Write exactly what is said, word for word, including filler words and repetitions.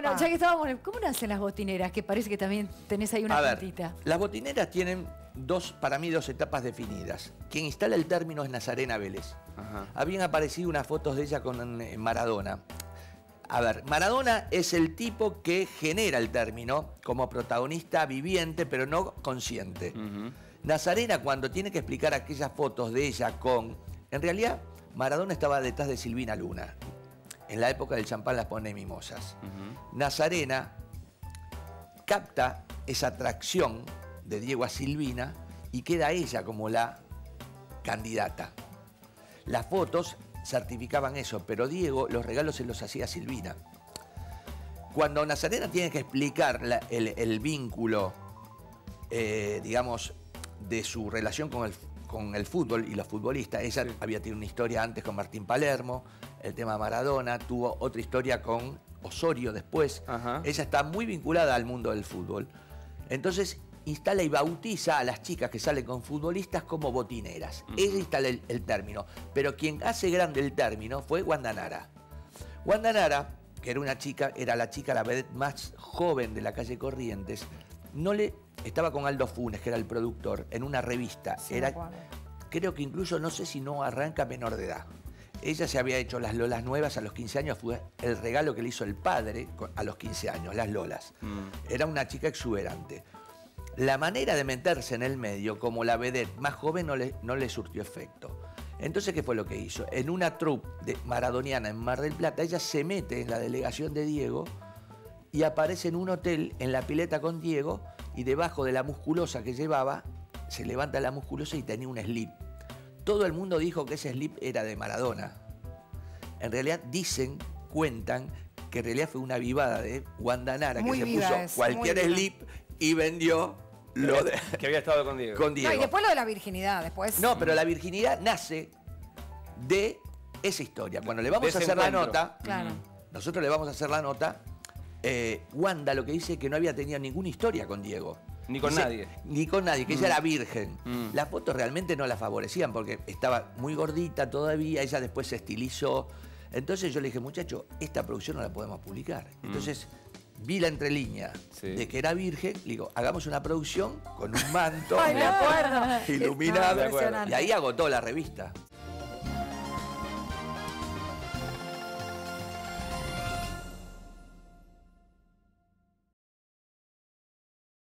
Bueno, ya que estábamos, ¿cómo nacen las botineras? Que parece que también tenés ahí una puntita. Las botineras tienen dos, para mí, dos etapas definidas. Quien instala el término es Nazarena Vélez. Ajá. Habían aparecido unas fotos de ella con Maradona. A ver, Maradona es el tipo que genera el término como protagonista viviente, pero no consciente. Uh-huh. Nazarena, cuando tiene que explicar aquellas fotos de ella con... En realidad, Maradona estaba detrás de Silvina Luna. En la época del champán las pone mimosas. Uh-huh. Nazarena capta esa atracción de Diego a Silvina y queda ella como la candidata. Las fotos certificaban eso, pero Diego los regalos se los hacía a Silvina. Cuando Nazarena tiene que explicar la, el, el vínculo, eh, digamos, de su relación con el, con el fútbol y los futbolistas, ella sí. había tenido una historia antes con Martín Palermo, el tema de Maradona, tuvo otra historia con Osorio después. Ajá. Ella está muy vinculada al mundo del fútbol. Entonces instala y bautiza a las chicas que salen con futbolistas como botineras. Uh-huh. Ella instala el, el término. Pero quien hace grande el término fue Wanda Nara. Wanda Nara, que era una chica, era la chica, la vedette más joven de la calle Corrientes, no le, estaba con Aldo Funes, que era el productor, en una revista. Sí, era, creo que incluso, no sé si no arranca menor de edad. Ella se había hecho las lolas nuevas a los quince años, fue el regalo que le hizo el padre a los quince años, las lolas. Mm. Era una chica exuberante. La manera de meterse en el medio, como la vedette más joven, no le, no le surtió efecto. Entonces, ¿qué fue lo que hizo? En una troupe de maradoniana en Mar del Plata, ella se mete en la delegación de Diego y aparece en un hotel, en la pileta con Diego, y debajo de la musculosa que llevaba, se levanta la musculosa y tenía un slip. Todo el mundo dijo que ese slip era de Maradona. En realidad, dicen, cuentan, que en realidad fue una vivada de Wanda Nara, que se puso cualquier slip y vendió... Lo de... Que había estado con Diego. Con Diego. No, y después lo de la virginidad, después. No, pero la virginidad nace de esa historia. Cuando le vamos a hacer la nota, claro. nosotros le vamos a hacer la nota, eh, Wanda lo que dice es que no había tenido ninguna historia con Diego. Ni con dice, nadie. Ni con nadie, que mm. ella era virgen. Mm. Las fotos realmente no la favorecían porque estaba muy gordita todavía, ella después se estilizó. Entonces yo le dije, muchacho, esta producción no la podemos publicar. Mm. Entonces... Vi la entrelínea sí. de que era virgen, le digo, hagamos una producción con un manto Ay, me acuerdo. iluminado. Y ahí agotó la revista.